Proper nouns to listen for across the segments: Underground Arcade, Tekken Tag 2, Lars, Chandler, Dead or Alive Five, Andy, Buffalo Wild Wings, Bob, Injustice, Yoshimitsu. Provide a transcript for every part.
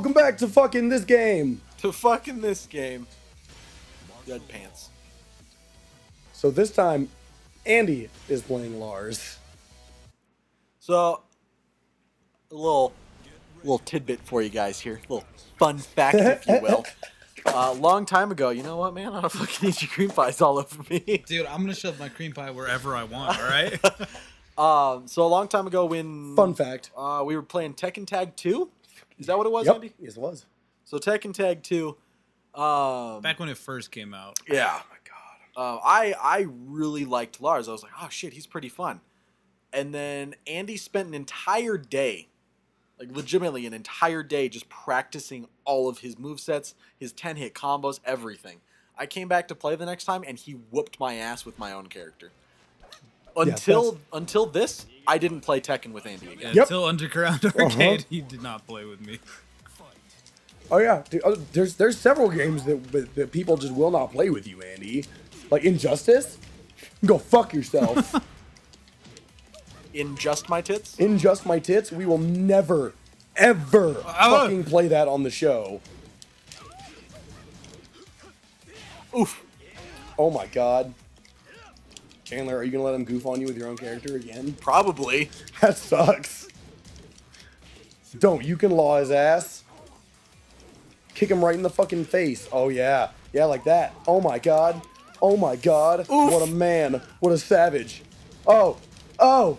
welcome back to fucking this game. Dead pants. So this time, Andy is playing Lars. So, a little tidbit for you guys here. A little fun fact, if you will. Long time ago, you know what, man? I don't fucking eat your cream pies all over me. Dude, I'm going to shove my cream pie wherever I want, all right? So a long time ago when... Fun fact. We were playing Tekken Tag 2. Is that what it was, yep. Andy? Yes, it was. So Tekken Tag 2. Back when it first came out. Yeah. Oh, my God. I really liked Lars. I was like, oh, shit, he's pretty fun. And then Andy spent an entire day, like legitimately an entire day, just practicing all of his movesets, his 10-hit combos, everything. I came back to play the next time, and he whooped my ass with my own character. Until this, I didn't play Tekken with Andy again. Yep. Until Underground Arcade, he did not play with me. Oh, yeah. Dude, there's several games that people just will not play with you, Andy. Like Injustice? Go fuck yourself. Injust my tits? Injust my tits? We will never, ever fucking play that on the show. Oof. Oh, my God. Chandler, are you going to let him goof on you with your own character again? Probably. That sucks. Don't. You can law his ass. Kick him right in the fucking face. Oh, yeah. Yeah, like that. Oh, my God. Oh, my God. Oof. What a man. What a savage. Oh. Oh.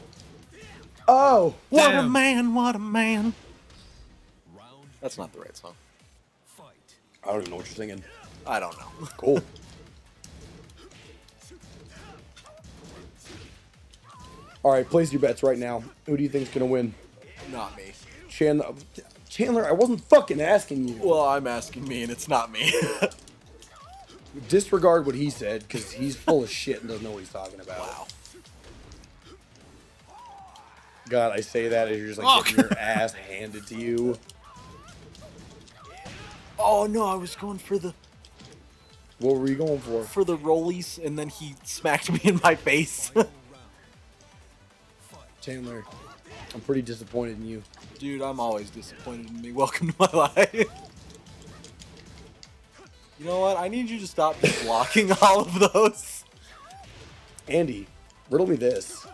Oh. Damn. What a man. What a man. That's not the right song. I don't even know what you're singing. I don't know. Cool. All right, place your bets right now. Who do you think's going to win? Not me. Chandler, I wasn't fucking asking you. Well, I'm asking me, and it's not me. Disregard what he said, because he's full of shit and doesn't know what he's talking about. Wow. God, I say that as you're just like getting your ass handed to you. Oh, no, I was going for the... What were you going for? For the rollies, and then he smacked me in my face. Chandler, I'm pretty disappointed in you. Dude, I'm always disappointed in me. Welcome to my life. You know what? I need you to stop blocking all of those. Andy, riddle me this.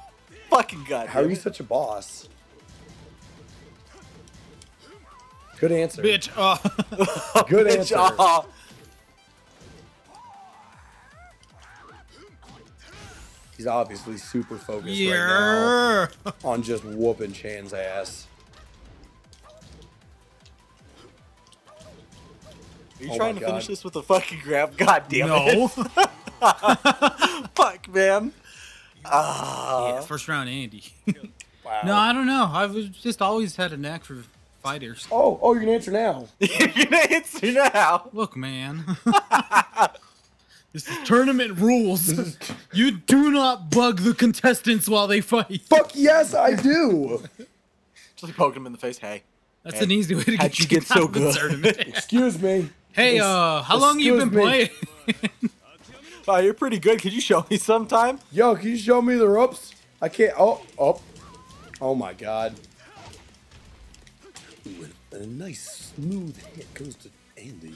Fucking God. How are you such a boss? Good answer. Bitch. Good bitch, answer. He's obviously super focused right now on just whooping Chan's ass. Are you trying to finish this with a fucking grab? God damn it. Fuck, man. Yeah, first round Andy. Wow. No, I don't know. I've just always had a knack for fighters. Oh, you're going to answer now. You're going to answer now. Look, man. This is tournament rules. You do not bug the contestants while they fight. Fuck yes, I do. Just like poking them in the face. Hey. That's an easy way to get you so good. Excuse me. Hey, how long have you been playing? Oh, you're pretty good. Could you show me sometime? Yo, can you show me the ropes? I can't. Oh my God. Ooh, a nice smooth hit goes to Andy.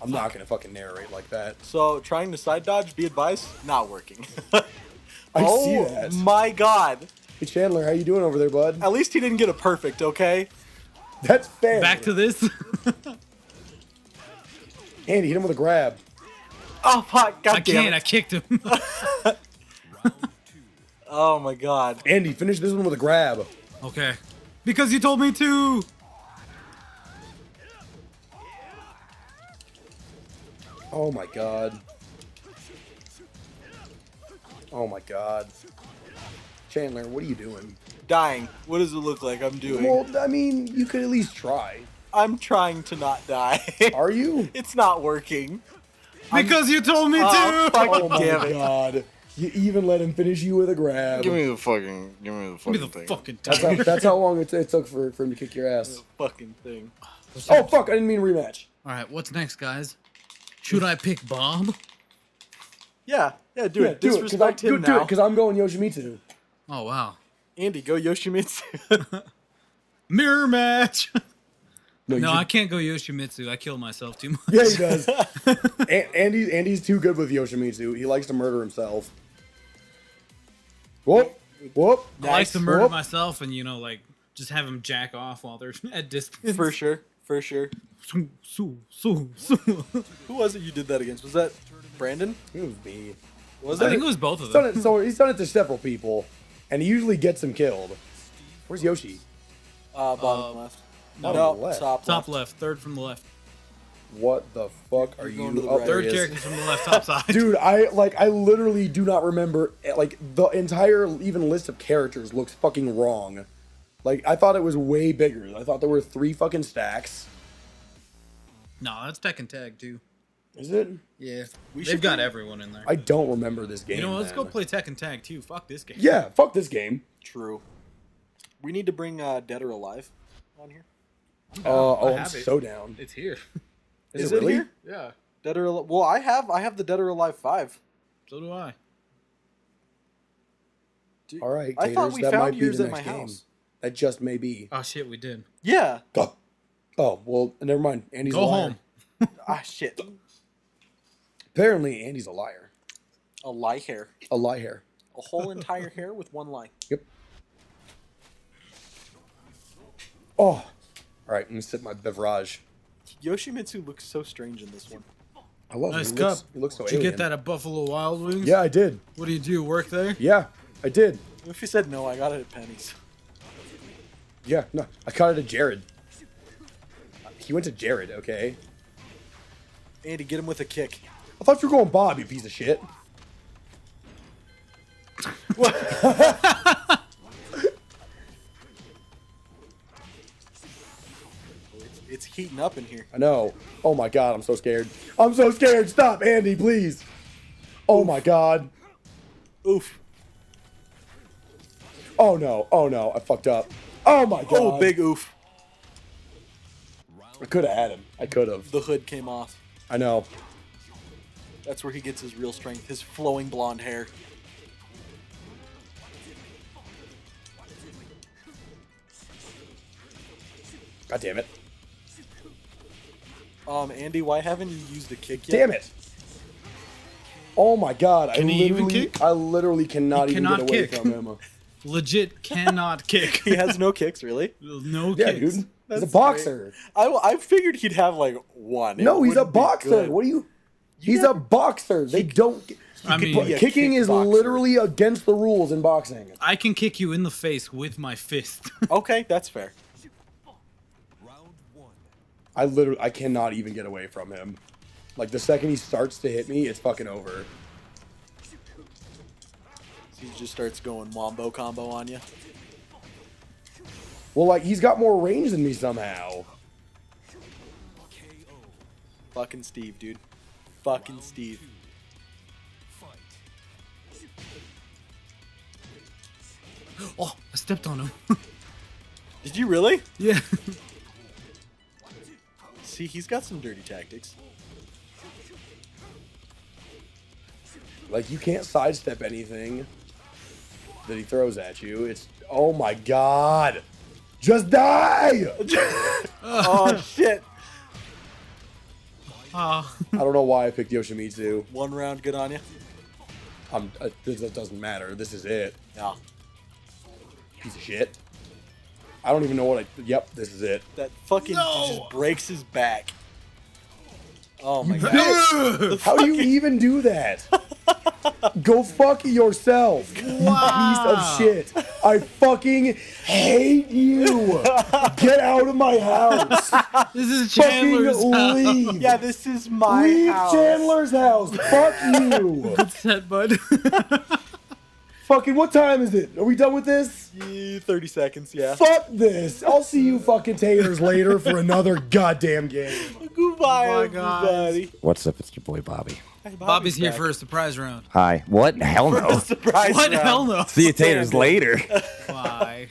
I'm not gonna fucking narrate like that. So trying to side dodge, be advised, not working. I see that. My God. Hey, Chandler, how you doing over there, bud? At least he didn't get a perfect, okay? That's fair. Back to this. Andy, hit him with a grab. Oh, fuck. God damn it. I kicked him. Oh, my God. Andy, finish this one with a grab. Okay. Because you told me to. Oh, my God. Oh, my God. Chandler, what are you doing? Dying. What does it look like I'm doing? Well, I mean, you could at least try. I'm trying to not die. Are you? It's not working. Because you told me to! Oh my God. You even let him finish you with a grab. Give me the fucking thing. That's how long it took for him to kick your ass. Fucking thing. Oh fuck, I didn't mean rematch. Alright, what's next, guys? Should I pick Bob? Yeah, do it. Disrespect him now. Do it, because I'm going Yoshimitsu. Oh, wow. Andy, go Yoshimitsu. Mirror match. No, I can't go Yoshimitsu. I kill myself too much. Yeah, he does. Andy's too good with Yoshimitsu. He likes to murder himself. Whoop, whoop. Nice. I like to murder myself and, you know, like, just have him jack off while they're at distance. For sure. For sure. Who was it you did that against? Was that Brandon? It was me. Was it? I think it was both of them. So he's done it to several people, and he usually gets them killed. Where's Yoshi? Bottom left. No, top left. Third from the left. What the fuck are you? Third character from the left, top side. Dude, I literally do not remember. Like, the entire even list of characters looks fucking wrong. Like, I thought it was way bigger. I thought there were 3 fucking stacks. No, that's Tekken Tag 2. Is it? Yeah. They've got everyone in there. I don't remember this game. You know what? Let's go play Tekken Tag 2. Fuck this game. Yeah, fuck this game. True. We need to bring Dead or Alive on here. Oh, I'm so down. It's here. Is it really? Here? Yeah. Dead or Alive. Well, I have the Dead or Alive 5. So do I. Dude, all right, Taters, I thought we found yours at my house. That just may be. Oh shit, we did. Yeah. Go. Oh well, never mind. Andy's a liar. Go home. Ah shit. Apparently, Andy's a liar. A lie hair. A lie hair. A whole entire hair with one lie. Yep. Oh. All right, I'm gonna sip my beverage. Yoshimitsu looks so strange in this one. I love him. Nice cup. He looks so alien. Did you get that at Buffalo Wild Wings? Yeah, I did. What do you do? Work there? Yeah, I did. If you said no, I got it at Penny's. Yeah, no, I caught it at Jared. He went to Jared, okay. Andy, get him with a kick. I thought you were going Bob, you piece of shit. What? It's heating up in here. I know. Oh my god, I'm so scared. I'm so scared. Stop, Andy, please. Oh my god. Oof. Oh no. Oh no. I fucked up. Oh my god. Oh, big oof. I could have had him. I could have. The hood came off. I know. That's where he gets his real strength, his flowing blonde hair. God damn it. Andy, why haven't you used a kick yet? Damn it! Oh my god, I literally cannot even get away from him. Legit cannot kick. He has no kicks, really? No kicks. Yeah, dude. That's he's a boxer. I figured he'd have, like, one. No, he's a boxer. What do you... He's a boxer. They don't... I mean, kicking is literally against the rules in boxing. I can kick you in the face with my fist. Okay, that's fair. I cannot even get away from him. Like, the second he starts to hit me, it's fucking over. He just starts going wombo combo on you. Well, like, he's got more range than me somehow. Fucking Steve, dude. Fucking Steve. Oh, I stepped on him. Did you really? Yeah. See, he's got some dirty tactics. Like, you can't sidestep anything that he throws at you. It's, oh my god. Just die! Oh, shit. I don't know why I picked Yoshimitsu. One round, good on you. That doesn't matter. This is it. Yeah. Piece of shit. I don't even know what yep, this is it. That fucking just breaks his back. Oh my god. How do you even do that? Go fuck yourself, wow. You piece of shit. I fucking hate you. Get out of my house. This is Chandler's house. Yeah, this is my house. Leave Chandler's house. Fuck you. Good set, bud. Fucking, what time is it? Are we done with this? 30 seconds, yeah. Fuck this. I'll see you fucking taters later for another goddamn game. Goodbye, everybody. What's up? It's your boy, Bobby. Hey, Bobby's here for a surprise round. Hi. What? Hell no. Surprise round. What? Hell no. See you taters later. Bye.